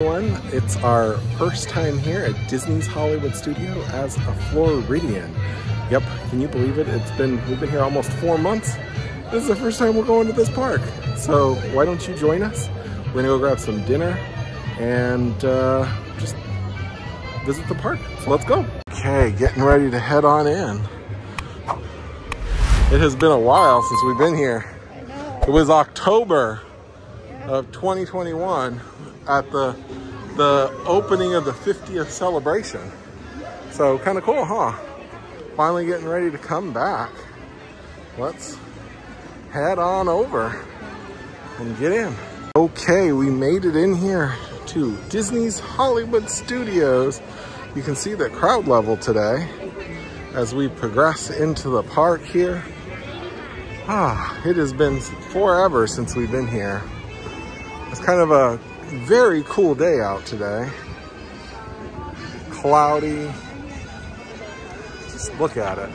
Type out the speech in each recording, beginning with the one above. Everyone, it's our first time here at Disney's Hollywood Studio as a Floridian. Yep, can you believe it? We've been here almost 4 months. This is the first time we're going to this park. So why don't you join us? We're gonna go grab some dinner and just visit the park. So let's go. Okay, getting ready to head on in. It has been a while since we've been here. I know. It was October of 2021. At the opening of the 50th celebration. So kind of cool, huh? Finally getting ready to come back. Let's head on over and get in. Okay, we made it in here to Disney's Hollywood Studios. You can see the crowd level today as we progress into the park here. Ah, it has been forever since we've been here. It's kind of a very cool day out today. Cloudy. Just look at it.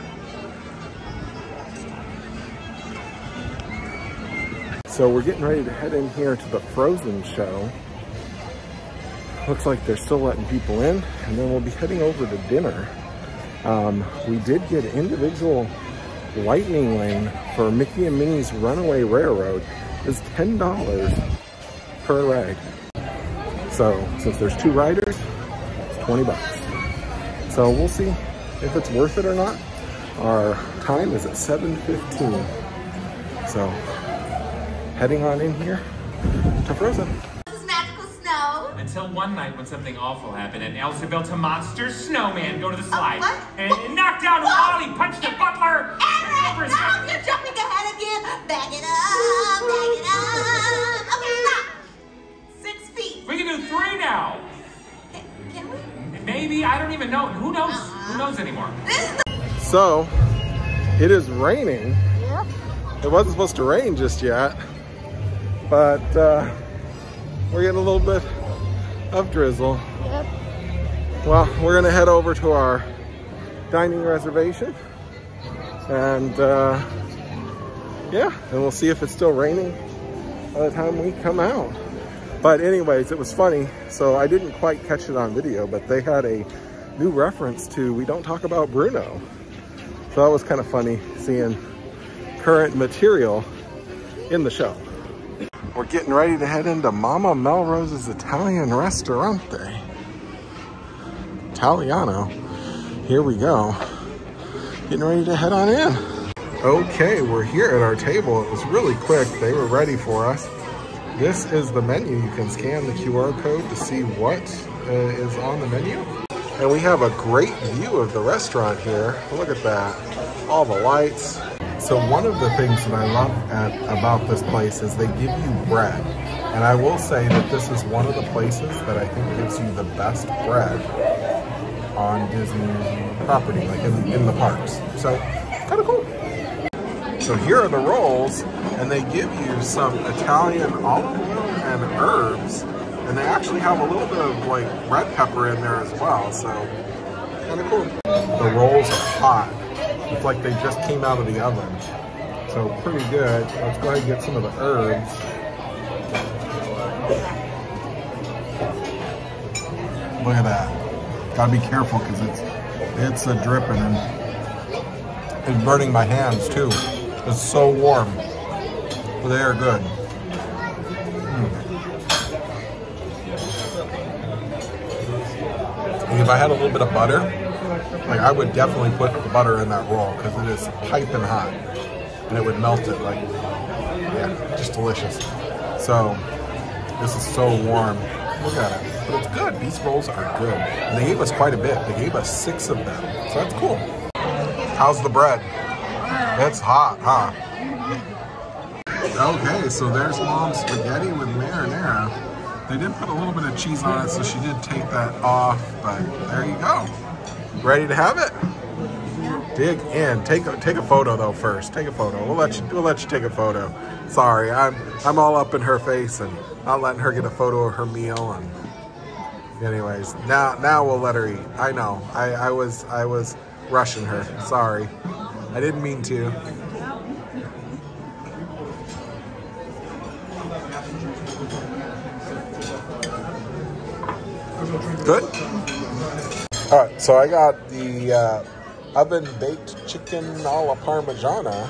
So we're getting ready to head in here to the Frozen show. Looks like they're still letting people in, and then we'll be heading over to dinner. We did get individual Lightning Lane for Mickey and Minnie's Runaway Railroad. It's $10 per ride. So since there's 2 riders, it's 20 bucks. So we'll see if it's worth it or not. Our time is at 7:15. So heading on in here to Frozen. This is magical snow. Until one night when something awful happened and Elsa built a monster snowman go to the slide. What? And what? Knocked down Wally, punched the butler. Eric, no, you're jumping ahead again. Back it up, back it up. Okay, stop. 6 feet. We can do 3 now. Can we? Maybe, I don't even know. Who knows? Who knows anymore? So, it is raining. Yep. It wasn't supposed to rain just yet, but we're getting a little bit of drizzle. Yep. Well, we're gonna head over to our dining reservation, and yeah, and we'll see if it's still raining by the time we come out. But anyways, it was funny. So I didn't quite catch it on video, but they had a new reference to We Don't Talk About Bruno. So that was kind of funny seeing current material in the show. We're getting ready to head into Mama Melrose's Italian Ristorante Italiano. Here we go. Getting ready to head on in. Okay, we're here at our table. It was really quick. They were ready for us. This is the menu. You can scan the QR code to see what is on the menu. And we have a great view of the restaurant here. Look at that, all the lights. So one of the things that I love about this place is they give you bread. And I will say that this is one of the places that I think gives you the best bread on Disney property, like in the parks. So kind of cool. So here are the rolls, and they give you some Italian olive oil and herbs, and they actually have a little bit of like red pepper in there as well, so kind of cool. The rolls are hot. It's like they just came out of the oven, so pretty good. Let's go ahead and get some of the herbs. Look at that. Gotta be careful because it's a dripping, and it's burning my hands too. It's so warm. They are good. And if I had a little bit of butter, like I would definitely put the butter in that roll because it is piping hot and it would melt it. Like, yeah, just delicious. So this is so warm. Look at it. But it's good. These rolls are good. And they gave us quite a bit. They gave us 6 of them. So that's cool. How's the bread? It's hot, huh? Okay, so there's Mom's spaghetti with marinara. They did put a little bit of cheese on it, so she did take that off, but there you go. Ready to have it? Yeah. Dig in. Take a photo though first. Take a photo. We'll let you take a photo. Sorry, I'm all up in her face and not letting her get a photo of her meal. And anyways, now we'll let her eat. I know. I was rushing her. Sorry. I didn't mean to. Good? All right, so I got the oven-baked chicken alla parmigiana.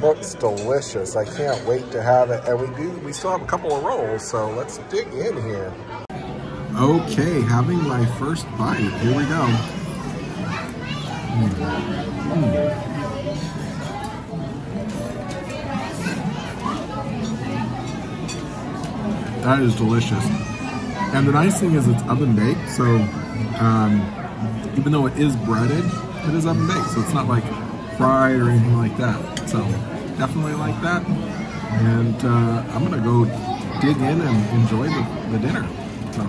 Looks delicious. I can't wait to have it. And we still have a couple of rolls, so let's dig in here. Okay, having my first bite. Here we go. That is delicious. And the nice thing is it's oven baked, so even though it is breaded, it is oven baked, so it's not like fried or anything like that. So definitely like that. And I'm gonna go dig in and enjoy the dinner. So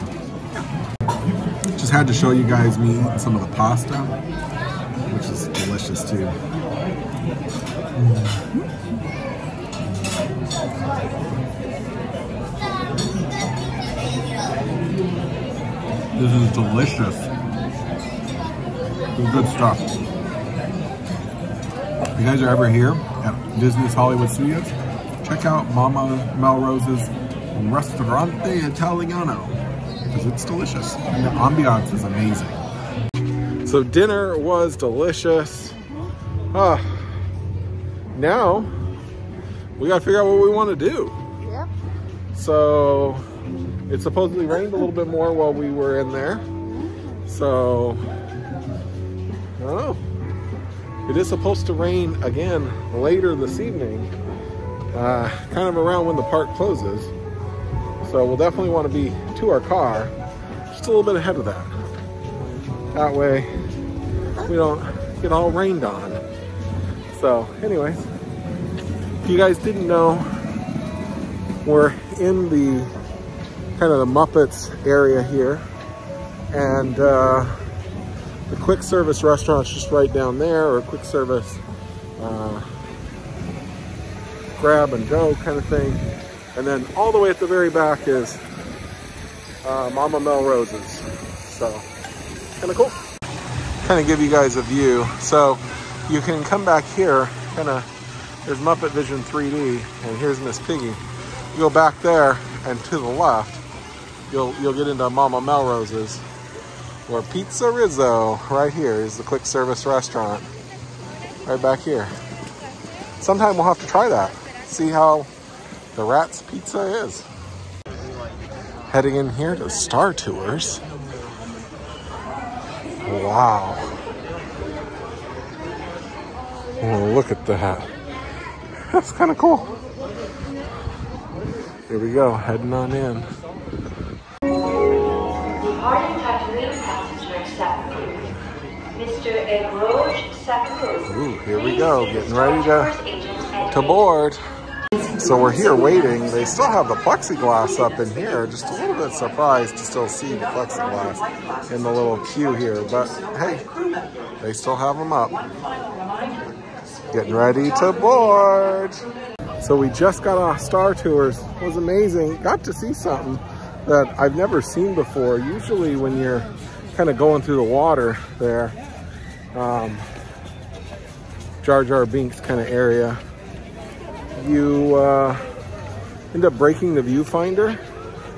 yeah. Just had to show you guys me eating some of the pasta, which is delicious too. This is delicious. This is good stuff. If you guys are ever here at Disney's Hollywood Studios, check out Mama Melrose's Ristorante Italiano, because it's delicious. And the ambiance is amazing. So dinner was delicious. Now, we gotta figure out what we wanna do. Yep. So, it supposedly rained a little bit more while we were in there. So, I don't know. It is supposed to rain again later this evening, kind of around when the park closes. So we'll definitely want to be to our car, just a little bit ahead of that. That way we don't get all rained on. So anyways, if you guys didn't know, we're in the kind of the Muppets area here, and the quick service restaurant's just right down there, or quick service grab and go kind of thing. And then all the way at the very back is Mama Melrose's. So kind of cool. Kind of give you guys a view. So you can come back here, kind of, there's Muppet Vision 3D, and here's Miss Piggy. You go back there, and to the left, you'll get into Mama Melrose's, or Pizza Rizzo. Right here is the quick service restaurant, right back here. Sometime we'll have to try that, see how the Rat's Pizza is. Heading in here to Star Tours. Wow. Oh, look at that. That's kind of cool. Here we go, heading on in. Ooh, here we go, getting ready to board. So we're here waiting. They still have the plexiglass up in here. Just a little bit surprised to still see the plexiglass in the little queue here, but hey, they still have them up. Getting ready to board. So we just got off Star Tours. It was amazing. Got to see something that I've never seen before. Usually when you're kind of going through the water there, Jar Jar Binks kind of area, you end up breaking the viewfinder.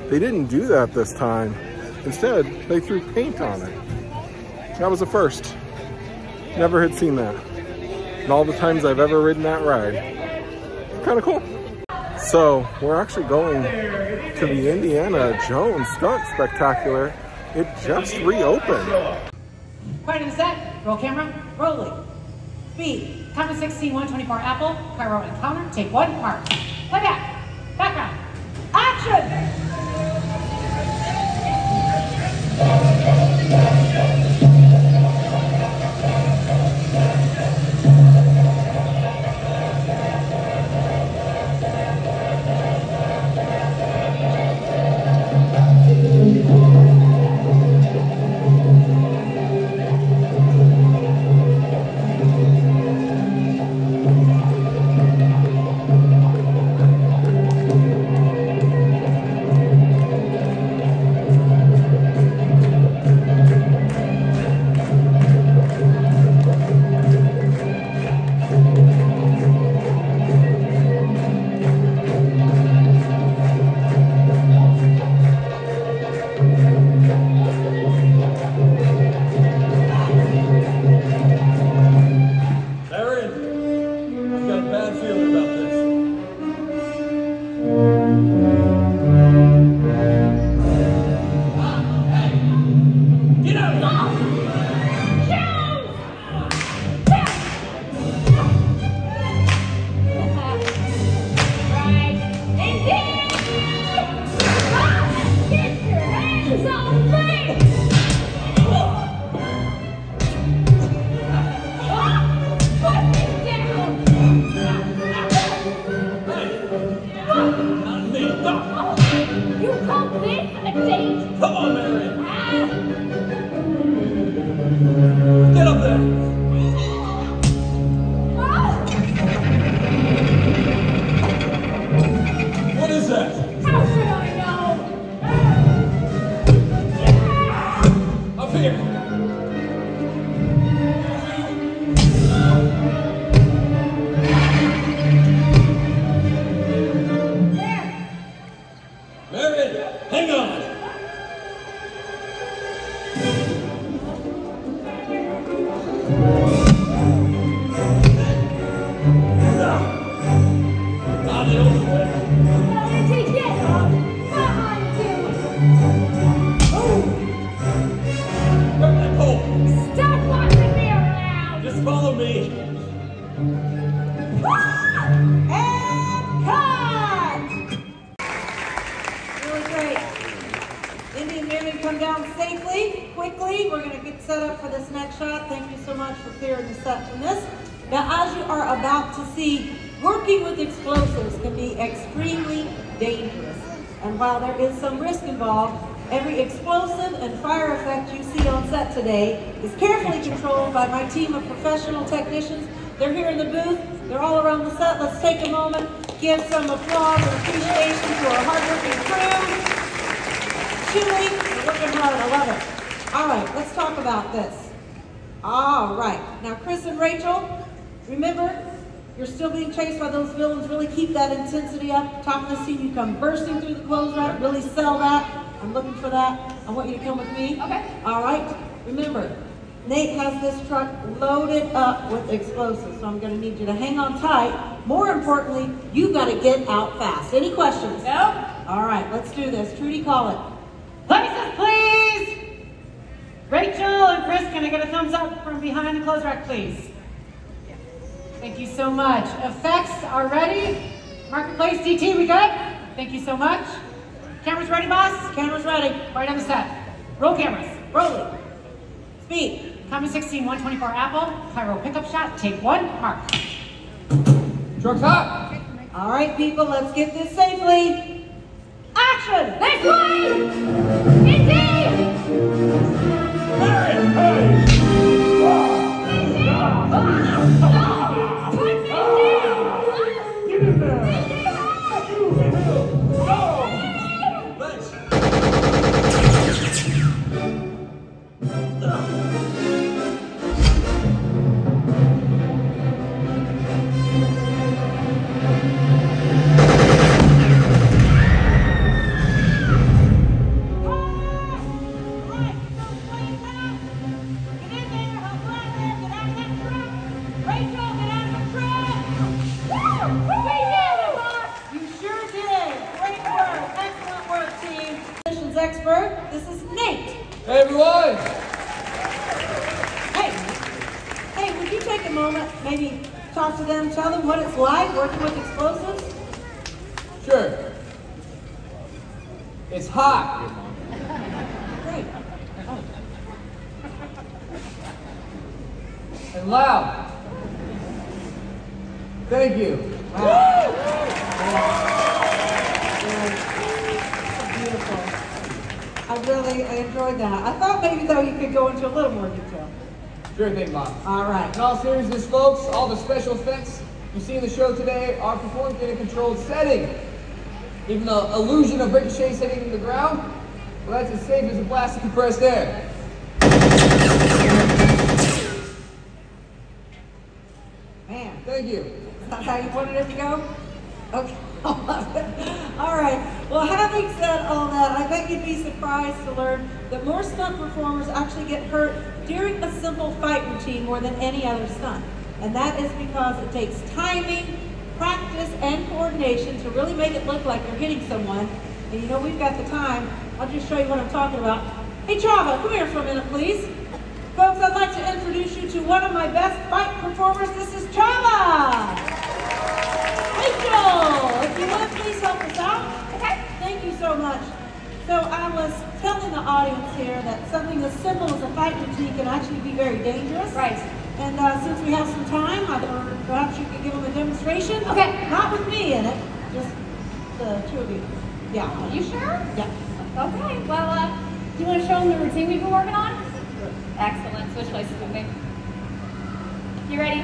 They didn't do that this time. Instead, they threw paint on it. That was a first. Never had seen that. And all the times I've ever ridden that ride. Kind of cool. So we're actually going to the Indiana Jones Stunt Spectacular. It just reopened. Quiet and set. Roll camera. Rolling. Speed. Time of 16, 124 Apple. Pyro encounter. Take one part. Play back. Background. Action. Bursting through the clothes rack, really sell that. I'm looking for that. I want you to come with me. Okay. All right. Remember, Nate has this truck loaded up with explosives, so I'm going to need you to hang on tight. More importantly, you've got to get out fast. Any questions? No. All right. Let's do this. Trudy, call it. Places, please. Rachel and Chris, can I get a thumbs up from behind the clothes rack, please? Yeah. Thank you so much. Effects are ready. Marketplace DT, we good? Thank you so much. Cameras ready, boss? Cameras ready. Right on the set. Roll cameras. Roll it. Speed. Comedy 16, 124 Apple. Pyro pickup shot. Take one. Mark. Truck's hot. All right, people. Let's get this safely. Action. Next one. Indeed. Seriousness, folks, all the special effects you see in the show today are performed in a controlled setting. Even the illusion of ricochets hitting the ground, well, that's as safe as a blast of compressed air. Man. Thank you. Is that how you wanted it to go? Okay. All right. Well, having said all that, I bet you'd be surprised to learn that more stunt performers actually get hurt during a simple fight routine more than any other stunt. And that is because it takes timing, practice, and coordination to really make it look like you're hitting someone. And you know, we've got the time. I'll just show you what I'm talking about. Hey, Chava, come here for a minute, please. Folks, I'd like to introduce you to one of my best fight performers. This is Chava. Rachel, if you would, please help us out. Okay. Thank you so much. So I was telling the audience here that something as simple as a fight routine can actually be very dangerous. Right. And since we have some time, I thought perhaps you could give them a demonstration. Okay. Not with me in it, just the two of you. Yeah. Are you sure? Yeah. Okay. Well, do you want to show them the routine we've been working on? Sure. Excellent. Switch places with me. You ready?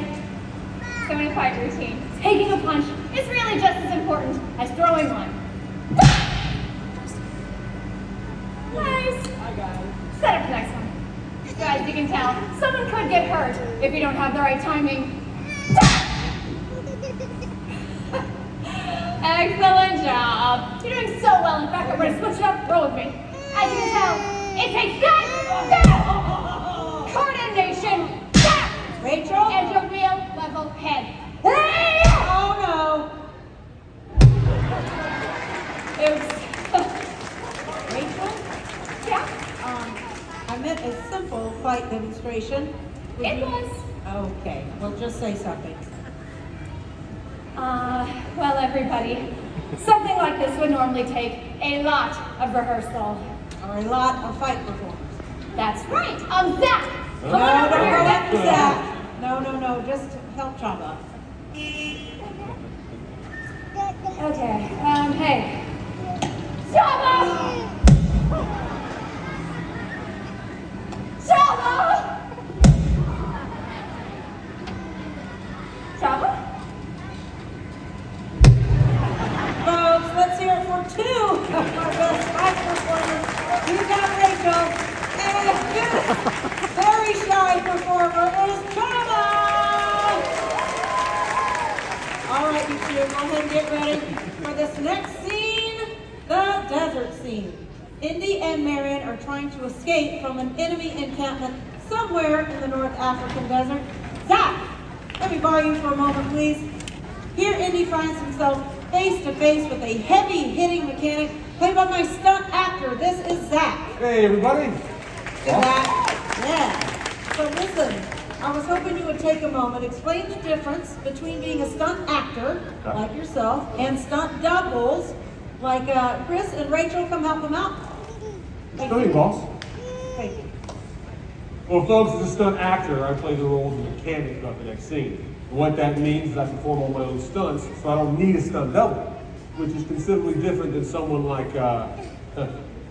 Coming to fight routine. Taking a punch is really just as important as throwing one. Nice. I got it. Set up the next one. Guys, you can tell, someone could get hurt if you don't have the right timing. Excellent job. You're doing so well. In fact, I'm going to switch it up. Roll with me. As you can tell, it takes that coordination, Rachel, and your real level head. Oh no. Oops. Rachel? Yeah? I meant a simple fight demonstration. It was. Okay, well, just say something. Well, everybody, something like this would normally take a lot of rehearsal. Or a lot of fight performance. That's right. Zach! Come on over here. Don't go Zach. No, just help Chamba. Okay, hey. Chamba! Chava? Folks, let's hear it for two of our best fight performers. We've got Rachel and this very shy performer is Chava! All right, you two, go ahead and get ready for this next scene, the desert scene. Indy and Marion are trying to escape from an enemy encampment somewhere in the North African desert. Zach, let me borrow you for a moment, please. Here Indy finds himself face to face with a heavy-hitting mechanic played by my stunt actor. This is Zach. Hey, everybody. Good Zach. Yeah. So listen, I was hoping you would take a moment, explain the difference between being a stunt actor, like yourself, and stunt doubles, like Chris and Rachel. Come help them out. Stunning, boss. Thank you. Well, folks, as a stunt actor, I play the role of a mechanic throughout the next scene. And what that means is I perform all my own stunts, so I don't need a stunt double, which is considerably different than someone like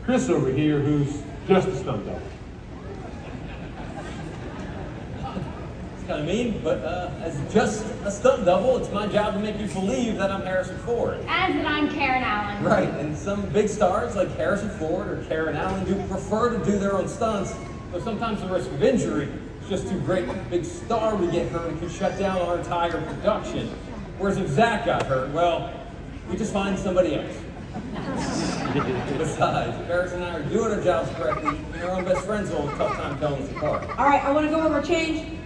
Chris over here, who's just a stunt double. It's kind of mean, but as just a stunt double, it's my job to make you believe that I'm Harrison Ford. And that I'm Karen Allen. Right, and some big stars like Harrison Ford or Karen Allen do prefer to do their own stunts, but sometimes the risk of injury is just too great. A big star would get hurt and could shut down our entire production. Whereas if Zach got hurt, well, we just find somebody else. Besides, Harris and I are doing our jobs correctly, and our own best friends will have a tough time telling us apart. All right, I want to go over change.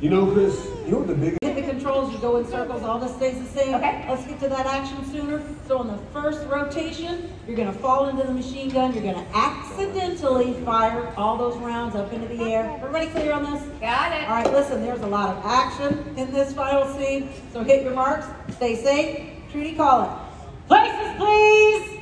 You know, Chris, you know what the biggest... Hit the controls, you go in circles, all this stays the same. Okay. Let's get to that action sooner. So on the first rotation, you're going to fall into the machine gun. You're going to accidentally fire all those rounds up into the air. Everybody clear on this? Got it. All right, listen, there's a lot of action in this final scene. So hit your marks. Stay safe. Trudy, call it. Places, please!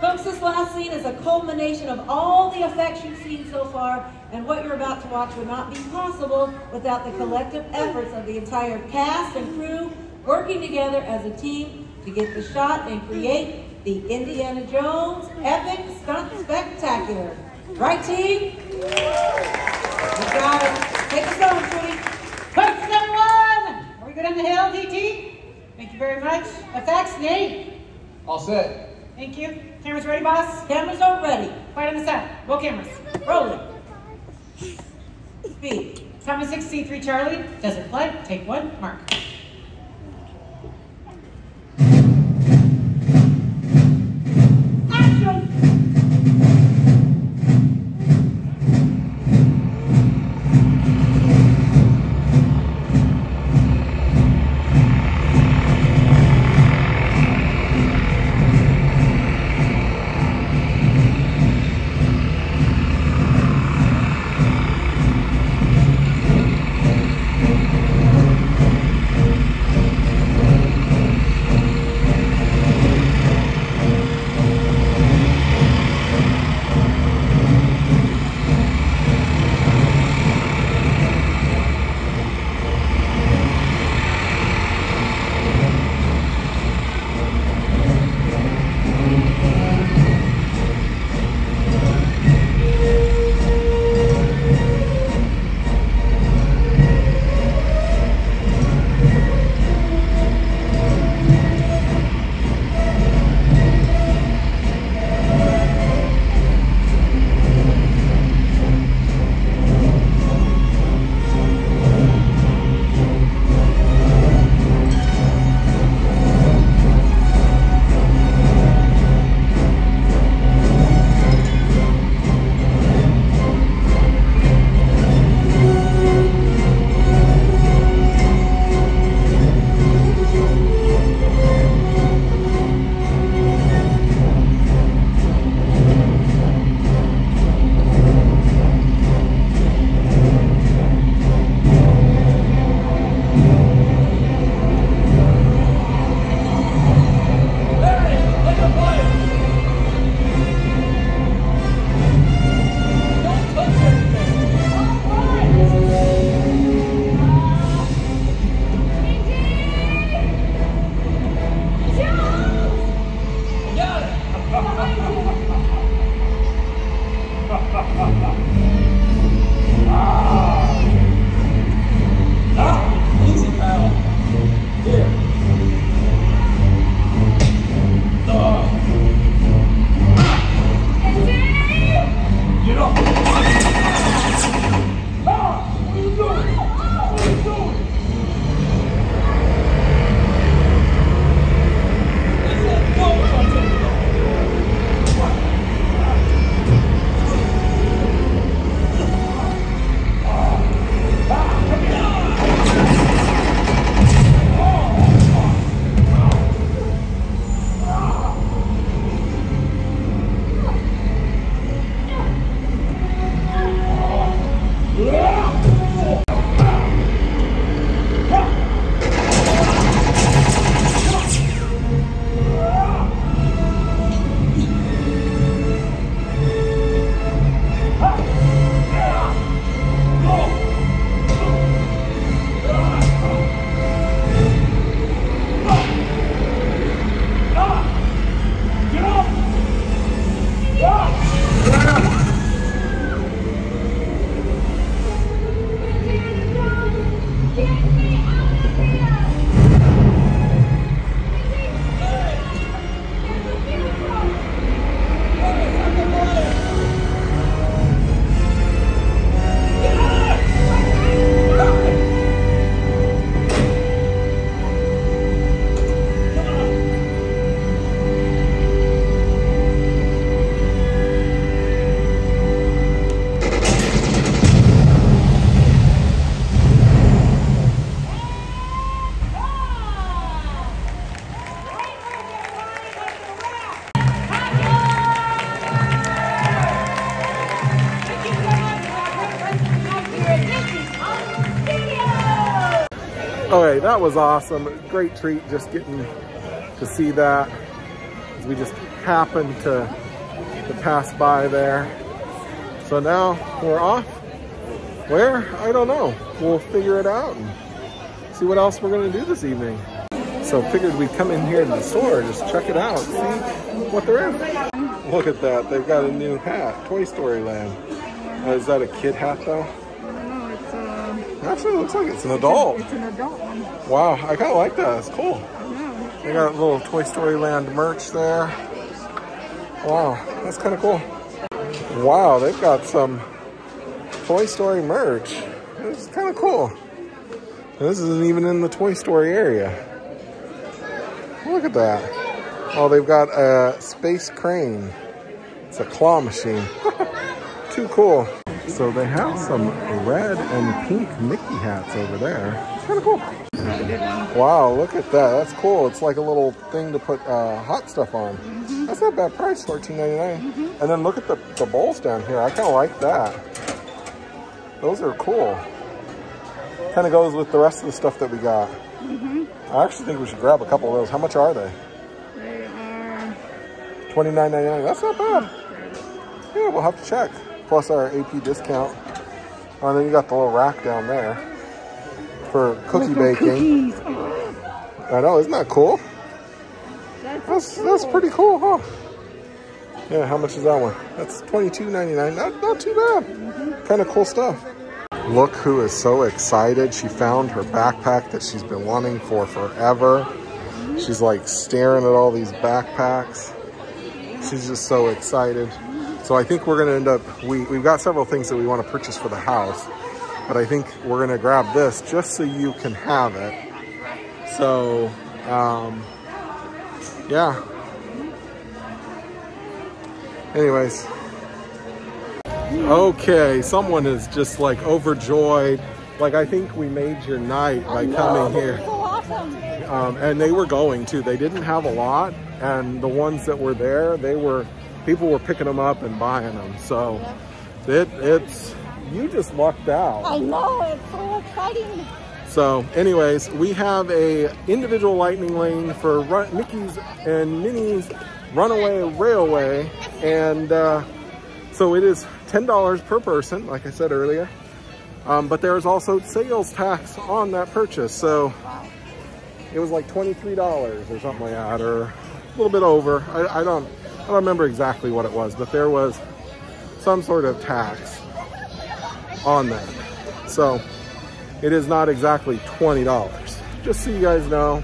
Folks, this last scene is a culmination of all the effects you've seen so far, and what you're about to watch would not be possible without the collective efforts of the entire cast and crew working together as a team to get the shot and create the Indiana Jones Epic Stunt Spectacular. Right, team? You got it. Take us home, Trudy. Thanks, everyone! Are we good on the hill, DT? Thank you very much. Effects, Nate? All set. Thank you. Cameras ready, boss? Cameras are ready. Right on the side. Roll cameras. Roll it. Speed. Thomas 6C3 Charlie. Desert flight. Take one. Mark. Okay, that was awesome. Great treat just getting to see that. We just happened to pass by there. So now we're off. Where? I don't know. We'll figure it out and see what else we're going to do this evening. So figured we'd come in here to the store, just check it out, see what they're in. Look at that. They've got a new hat, Toy Story Land. Is that a kid hat though? Actually, it looks like it's an adult. It's an adult one. Wow, I kind of like that. It's cool. Yeah. They got a little Toy Story Land merch there. Wow, that's kind of cool. Wow, they've got some Toy Story merch. It's kind of cool. This isn't even in the Toy Story area. Look at that. Oh, they've got a space crane. It's a claw machine. Too cool. So they have some red and pink Mickey hats over there. It's kind of cool. Wow, look at that. That's cool. It's like a little thing to put hot stuff on. Mm-hmm. That's not a bad price, $14.99. Mm-hmm. And then look at the bowls down here. I kind of like that. Those are cool. Kind of goes with the rest of the stuff that we got. Mm-hmm. I actually think we should grab a couple of those. How much are they? They are $29.99. That's not bad. Yeah, we'll have to check. Plus our AP discount. Oh, and then you got the little rack down there for cookie baking. Cookies. I know, isn't that cool? That's pretty cool, huh? Yeah, how much is that one? That's $22.99. Not too bad. Mm-hmm. Kind of cool stuff. Look who is so excited. She found her backpack that she's been wanting for forever. Mm-hmm. She's like staring at all these backpacks. She's just so excited. So I think we're gonna end up, we've got several things that we wanna purchase for the house, but I think we're gonna grab this just so you can have it. So, yeah. Anyways. Okay, someone is just like overjoyed. Like I think we made your night by coming here. And they were going too. They didn't have a lot, and the ones that were there, they were, people were picking them up and buying them, so yeah. You just lucked out. I know, it's so exciting. So anyways, we have a individual Lightning Lane for Mickey's and Minnie's Runaway Railway, and so it is $10 per person, like I said earlier, but there is also sales tax on that purchase, so it was like $23 or something like that, or a little bit over. I don't remember exactly what it was, but there was some sort of tax on that. So it is not exactly $20, just so you guys know.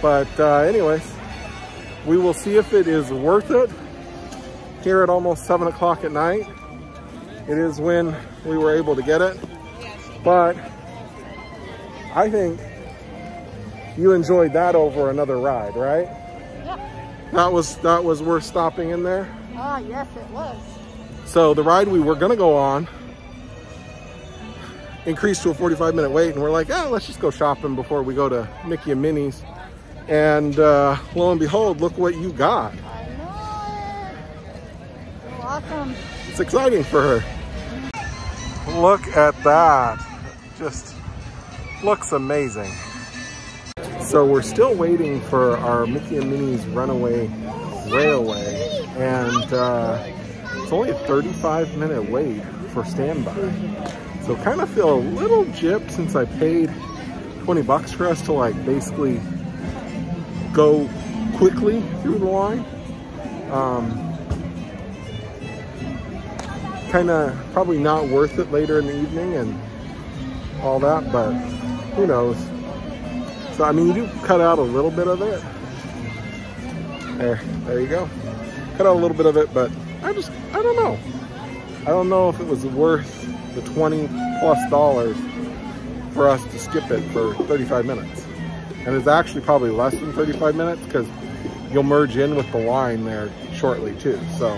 But anyways, we will see if it is worth it. Here at almost 7 o'clock at night, it is when we were able to get it. But I think you enjoyed that over another ride, right? Yep. That was worth stopping in there. Ah, yes, it was. So the ride we were gonna go on increased to a 45-minute wait, and we're like, oh, let's just go shopping before we go to Mickey and Minnie's. And lo and behold, look what you got. I know it. You're welcome. It's exciting for her. Look at that. It just looks amazing. So we're still waiting for our Mickey and Minnie's Runaway Railway. And it's only a 35-minute wait for standby. So kind of feel a little gypped since I paid 20 bucks for us to like basically go quickly through the line. Kind of probably not worth it later in the evening and all that, but who knows. So I mean, you do cut out a little bit of it. There you go. Cut out a little bit of it, but I don't know. I don't know if it was worth the $20+ for us to skip it for 35 minutes. And it's actually probably less than 35 minutes because you'll merge in with the line there shortly too. So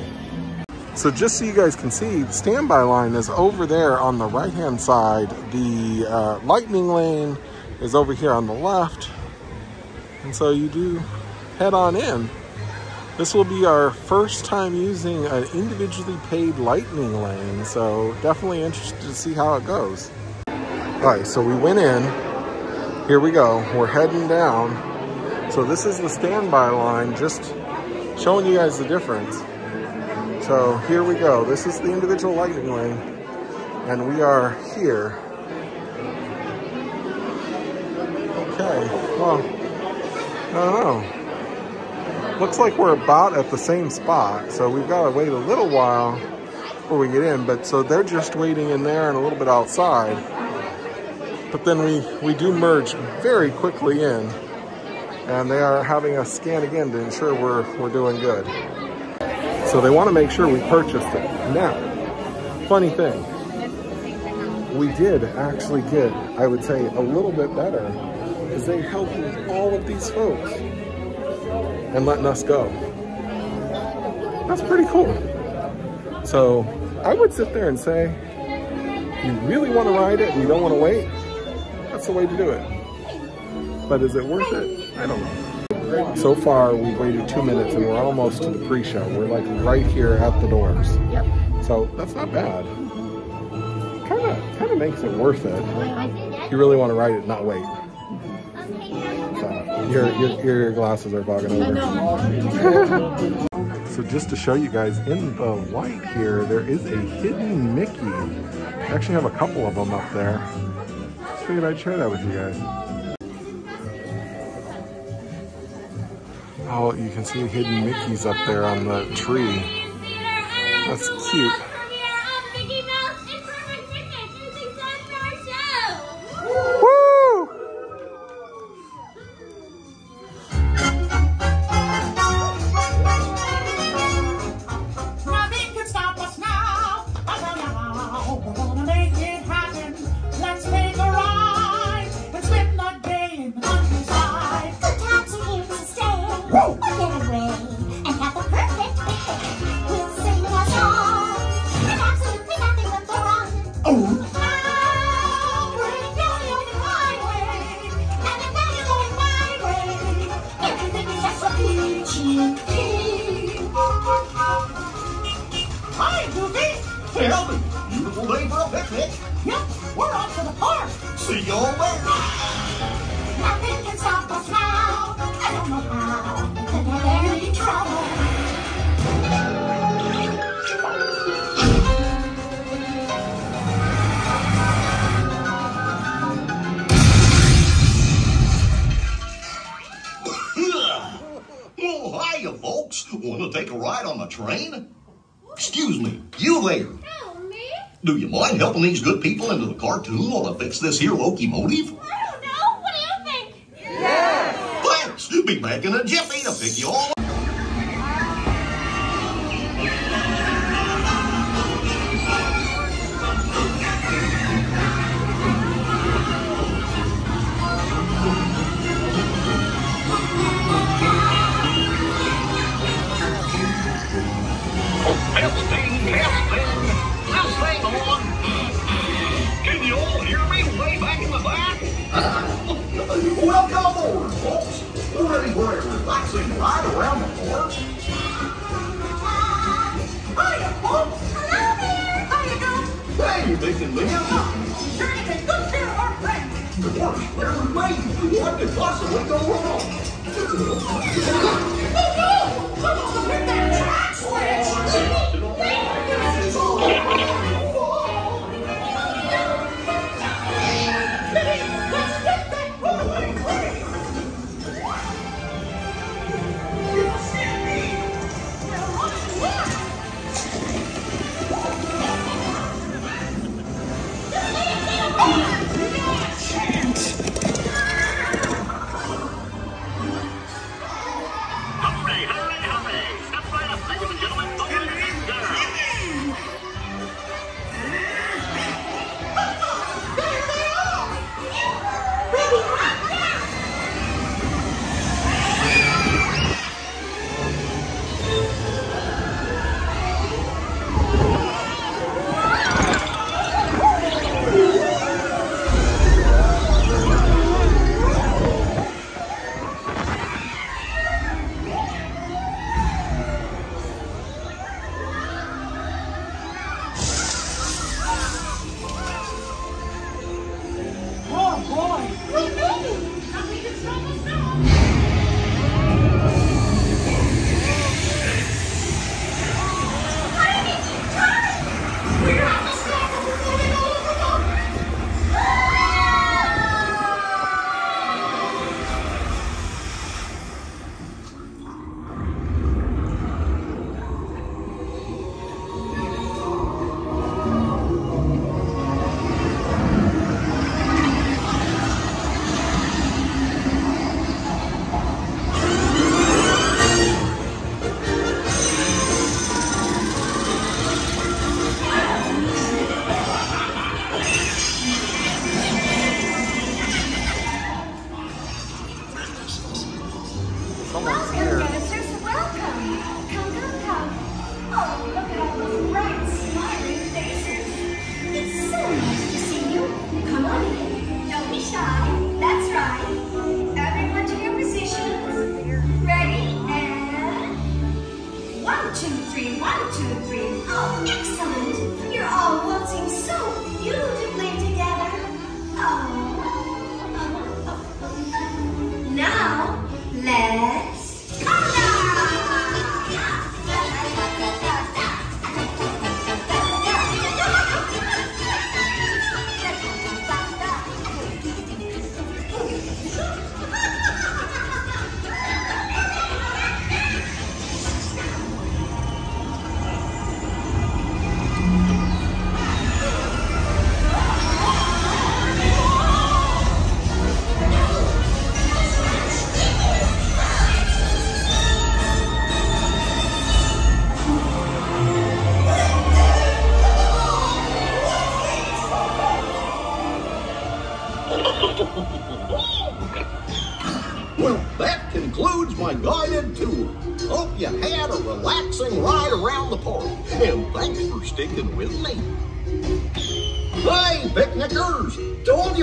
just so you guys can see, the standby line is over there on the right-hand side. The Lightning Lane is over here on the left. And so you do head on in. This will be our first time using an individually paid Lightning Lane, so definitely interested to see how it goes. All right, so we went in. Here we go. We're heading down. So this is the standby line, just showing you guys the difference. So here we go. This is the individual Lightning Lane, and we are here. Okay, well, I don't know. Looks like we're about at the same spot, so we've got to wait a little while before we get in. But so they're just waiting in there and a little bit outside. But then we do merge very quickly in, and they are having us scan again to ensure we're doing good. So they want to make sure we purchased it. Now, funny thing, we did actually get, I would say, a little bit better because they helped with all of these folks and letting us go. That's pretty cool. So I would sit there and say, if you really want to ride it and you don't want to wait, that's the way to do it. But is it worth it? I don't know. So far we've waited 2 minutes and we're almost to the pre-show. We're like right here at the doors. Yep. So that's not bad. Kind of makes it worth it. You really want to ride it, not wait. Your glasses are bogging over. So just to show you guys, in the light here, there is a hidden Mickey. I actually have a couple of them up there. Just figured I'd share that with you guys. Oh, you can see hidden Mickeys up there on the tree. That's cute. Do you mind helping these good people into the cartoon while I fix this here locomotive? I don't know. What do you think? Yeah! Thanks! Be back in a jiffy to pick you all up.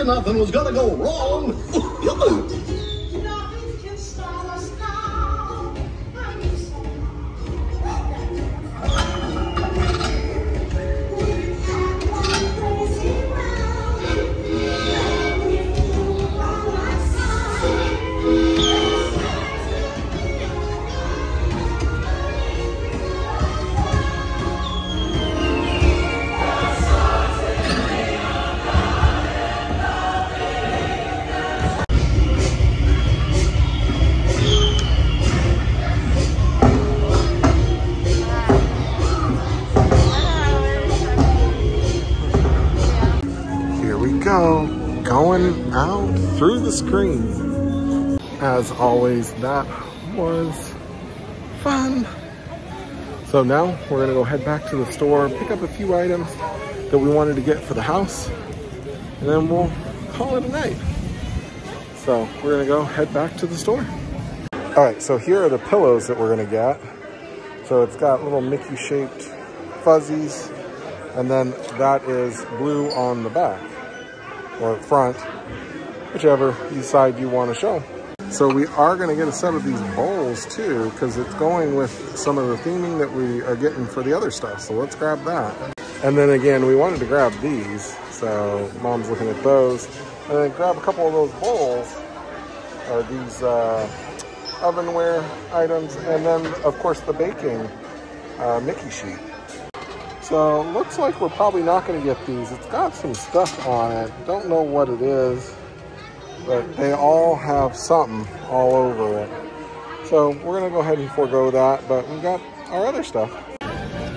Nothing was gonna go wrong. Nothing can stop us now. now going out through the screen. As always, that was fun. So now we're gonna go head back to the store, pick up a few items that we wanted to get for the house, and then we'll call it a night. So we're gonna go head back to the store. All right, so here are the pillows that we're gonna get. So it's got little Mickey shaped fuzzies, and then that is blue on the back or front, whichever you side you wanna show. So we are gonna get a set of these bowls too, because it's going with some of the theming that we are getting for the other stuff. So let's grab that. And then again, we wanted to grab these, so Mom's looking at those. And then grab a couple of those bowls, or these ovenware items, and then of course the baking Mickey sheet. So looks like we're probably not gonna get these. It's got some stuff on it, don't know what it is, but they all have something all over it. So we're gonna go ahead and forego that, but we got our other stuff.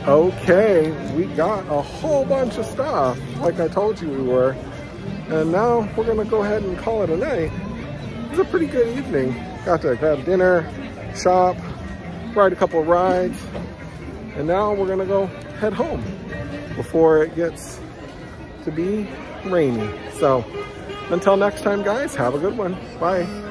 Okay, we got a whole bunch of stuff, like I told you we were, and now we're gonna go ahead and call it a night. It was a pretty good evening. Got to grab dinner, shop, ride a couple of rides, and now we're gonna go head home before it gets to be rainy. So until next time, guys, have a good one. Bye.